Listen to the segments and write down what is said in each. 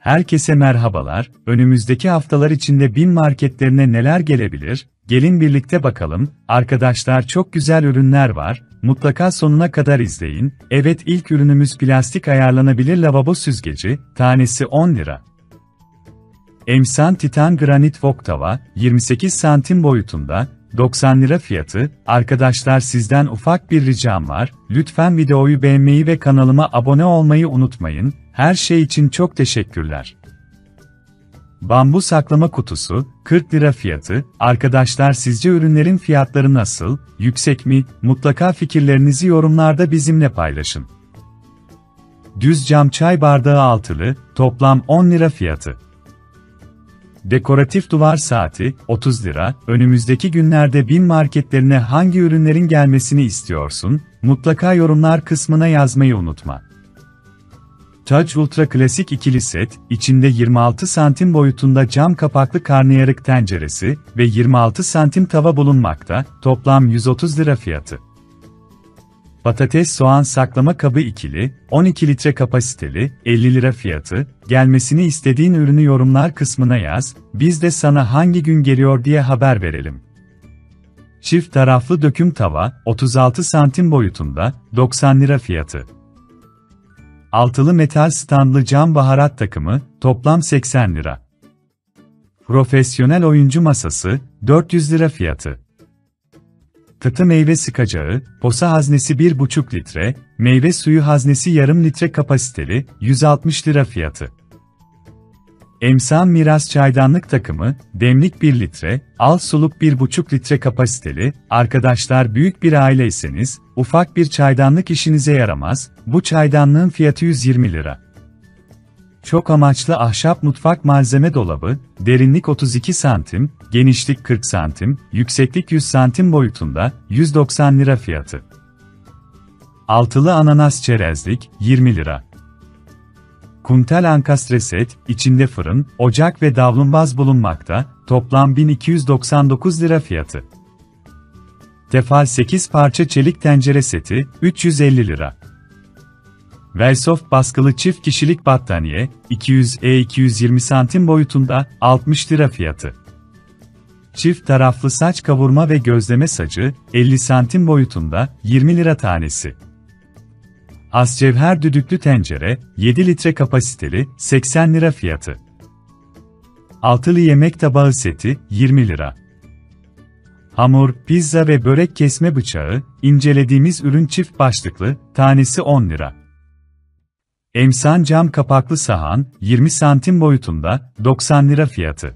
Herkese merhabalar, önümüzdeki haftalar içinde BİM marketlerine neler gelebilir, gelin birlikte bakalım, arkadaşlar çok güzel ürünler var, mutlaka sonuna kadar izleyin. Evet, ilk ürünümüz plastik ayarlanabilir lavabo süzgeci, tanesi 10 lira. Emsan Titan Granit Wok Tava, 28 santim boyutunda, 90 lira fiyatı. Arkadaşlar sizden ufak bir ricam var, lütfen videoyu beğenmeyi ve kanalıma abone olmayı unutmayın, her şey için çok teşekkürler. Bambu saklama kutusu, 40 lira fiyatı. Arkadaşlar sizce ürünlerin fiyatları nasıl, yüksek mi? Mutlaka fikirlerinizi yorumlarda bizimle paylaşın. Düz cam çay bardağı altılı, toplam 10 lira fiyatı. Dekoratif duvar saati, 30 lira. Önümüzdeki günlerde BİM marketlerine hangi ürünlerin gelmesini istiyorsun? Mutlaka yorumlar kısmına yazmayı unutma. Tac Ultra Klasik ikili set, içinde 26 santim boyutunda cam kapaklı karnıyarık tenceresi ve 26 santim tava bulunmakta, toplam 130 lira fiyatı. Patates soğan saklama kabı ikili, 12 litre kapasiteli, 50 lira fiyatı. Gelmesini istediğin ürünü yorumlar kısmına yaz, biz de sana hangi gün geliyor diye haber verelim. Çift taraflı döküm tava, 36 santim boyutunda, 90 lira fiyatı. Altılı metal standlı cam baharat takımı, toplam 80 lira. Profesyonel oyuncu masası, 400 lira fiyatı. Katı meyve sıkacağı, posa haznesi 1,5 litre, meyve suyu haznesi yarım litre kapasiteli, 160 lira fiyatı. Emsan Miras Çaydanlık Takımı, demlik 1 litre, alt soluk 1,5 litre kapasiteli. Arkadaşlar büyük bir aileyseniz, ufak bir çaydanlık işinize yaramaz, bu çaydanlığın fiyatı 120 lira. Çok amaçlı ahşap mutfak malzeme dolabı, derinlik 32 santim, genişlik 40 santim, yükseklik 100 santim boyutunda, 190 lira fiyatı. Altılı ananas çerezlik, 20 lira. Kumtel ankastre set, içinde fırın, ocak ve davlumbaz bulunmakta, toplam 1299 lira fiyatı. Tefal 8 parça çelik tencere seti, 350 lira. Wellsoft baskılı çift kişilik battaniye, 200x220 santim boyutunda, 60 lira fiyatı. Çift taraflı saç kavurma ve gözleme sacı, 50 santim boyutunda, 20 lira tanesi. As cevher düdüklü tencere, 7 litre kapasiteli, 80 lira fiyatı. Altılı yemek tabağı seti, 20 lira. Hamur, pizza ve börek kesme bıçağı, incelediğimiz ürün çift başlıklı, tanesi 10 lira. Emsan cam kapaklı sahan, 20 santim boyutunda, 90 lira fiyatı.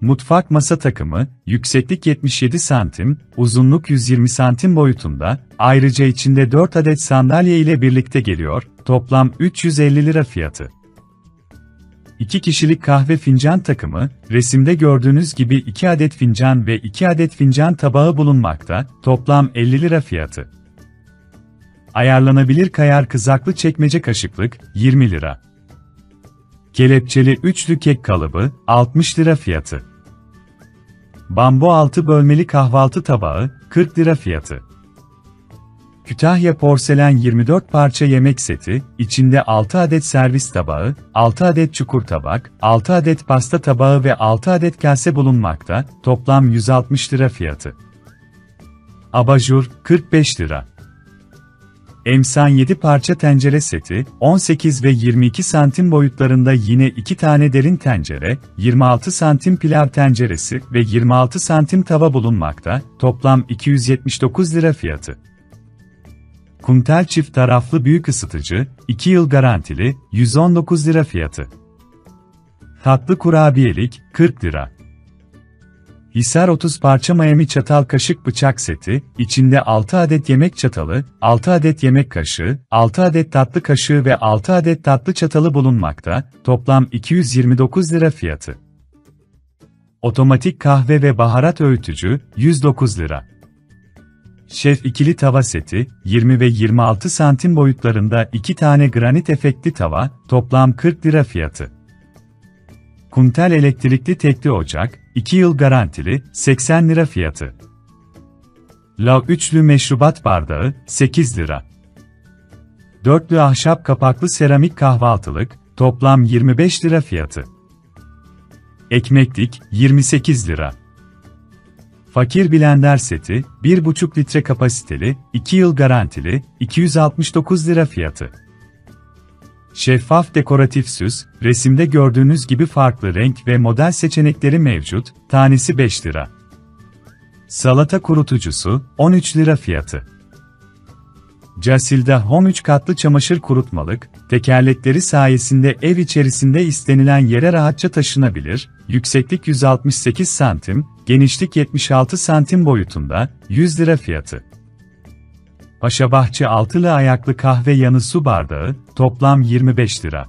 Mutfak masa takımı, yükseklik 77 santim, uzunluk 120 santim boyutunda, ayrıca içinde 4 adet sandalye ile birlikte geliyor, toplam 350 lira fiyatı. 2 kişilik kahve fincan takımı, resimde gördüğünüz gibi 2 adet fincan ve 2 adet fincan tabağı bulunmakta, toplam 50 lira fiyatı. Ayarlanabilir kayar kızaklı çekmece kaşıklık, 20 lira. Kelepçeli üçlü kek kalıbı, 60 lira fiyatı. Bambu 6 bölmeli kahvaltı tabağı, 40 lira fiyatı. Kütahya porselen 24 parça yemek seti, içinde 6 adet servis tabağı, 6 adet çukur tabak, 6 adet pasta tabağı ve 6 adet kase bulunmakta, toplam 160 lira fiyatı. Abajur, 45 lira. Emsan 7 parça tencere seti, 18 ve 22 santim boyutlarında yine 2 tane derin tencere, 26 santim pilav tenceresi ve 26 santim tava bulunmakta, toplam 279 lira fiyatı. Kumtel çift taraflı büyük ısıtıcı, 2 yıl garantili, 119 lira fiyatı. Tatlı kurabiyelik, 40 lira. Hisar 30 parça Miami çatal kaşık bıçak seti, içinde 6 adet yemek çatalı, 6 adet yemek kaşığı, 6 adet tatlı kaşığı ve 6 adet tatlı çatalı bulunmakta, toplam 229 lira fiyatı. Otomatik kahve ve baharat öğütücü, 109 lira. Şef ikili tava seti, 20 ve 26 santim boyutlarında 2 tane granit efektli tava, toplam 40 lira fiyatı. Kumtel elektrikli tekli ocak, 2 yıl garantili, 80 lira fiyatı. Lav üçlü meşrubat bardağı, 8 lira. Dörtlü ahşap kapaklı seramik kahvaltılık, Toplam 25 lira fiyatı. Ekmeklik 28 lira. Fakir blender seti 1,5 litre kapasiteli, 2 yıl garantili, 269 lira fiyatı. Şeffaf dekoratif süs, resimde gördüğünüz gibi farklı renk ve model seçenekleri mevcut, tanesi 5 lira. Salata kurutucusu 13 lira fiyatı. Casilda Home 3 katlı çamaşır kurutmalık, tekerlekleri sayesinde ev içerisinde istenilen yere rahatça taşınabilir, yükseklik 168 santim, genişlik 76 santim boyutunda, 100 lira fiyatı. Paşabahçe altılı ayaklı kahve yanı su bardağı, toplam 25 lira.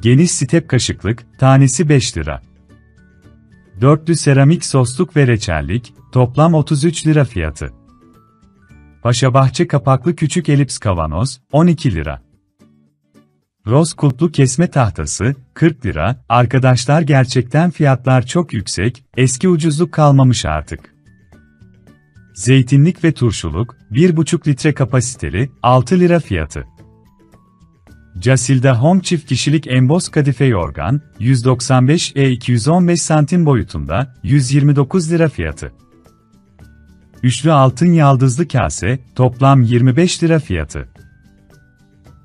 Geniş step kaşıklık, tanesi 5 lira. Dörtlü seramik sosluk ve reçellik, toplam 33 lira fiyatı. Paşabahçe kapaklı küçük elips kavanoz, 12 lira. Roz kulplu kesme tahtası, 40 lira. Arkadaşlar gerçekten fiyatlar çok yüksek, eski ucuzluk kalmamış artık. Zeytinlik ve turşuluk, 1,5 litre kapasiteli, 6 lira fiyatı. Casilda Home çift kişilik emboz kadife yorgan, 195x215 santim boyutunda, 129 lira fiyatı. Üçlü altın yaldızlı kase, toplam 25 lira fiyatı.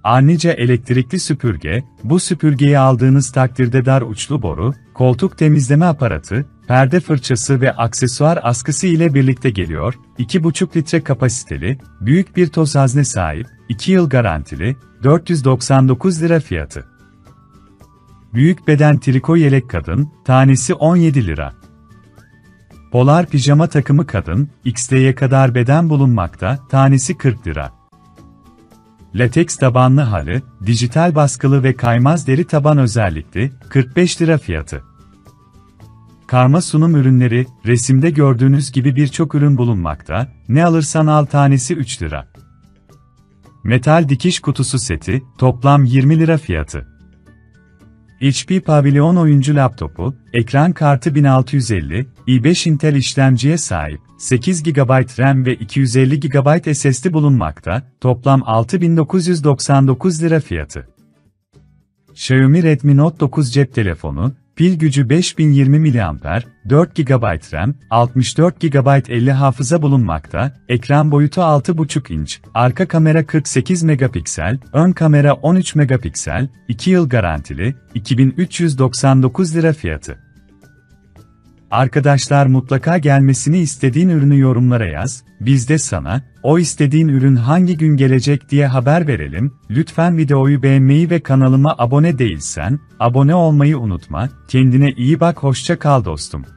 Arnica elektrikli süpürge, bu süpürgeyi aldığınız takdirde dar uçlu boru, koltuk temizleme aparatı, perde fırçası ve aksesuar askısı ile birlikte geliyor, 2,5 litre kapasiteli, büyük bir toz hazne sahip, 2 yıl garantili, 499 lira fiyatı. Büyük beden triko yelek kadın, tanesi 17 lira. Polar pijama takımı kadın, XL'ye kadar beden bulunmakta, tanesi 40 lira. Lateks tabanlı halı, dijital baskılı ve kaymaz deri taban özellikli, 45 lira fiyatı. Karma sunum ürünleri, resimde gördüğünüz gibi birçok ürün bulunmakta, ne alırsan al tanesi 3 lira. Metal dikiş kutusu seti, toplam 20 lira fiyatı. HP Pavilion oyuncu laptopu, ekran kartı 1650, i5 Intel işlemciye sahip, 8 GB RAM ve 250 GB SSD bulunmakta, toplam 6999 lira fiyatı. Xiaomi Redmi Note 9 cep telefonu, pil gücü 5020 mAh, 4 GB RAM, 64 GB 50 hafıza bulunmakta, ekran boyutu 6,5 inç, arka kamera 48 megapiksel, ön kamera 13 megapiksel, 2 yıl garantili, 2399 lira fiyatı. Arkadaşlar mutlaka gelmesini istediğin ürünü yorumlara yaz, biz de sana, o istediğin ürün hangi gün gelecek diye haber verelim. Lütfen videoyu beğenmeyi ve kanalıma abone değilsen, abone olmayı unutma. Kendine iyi bak, hoşça kal dostum.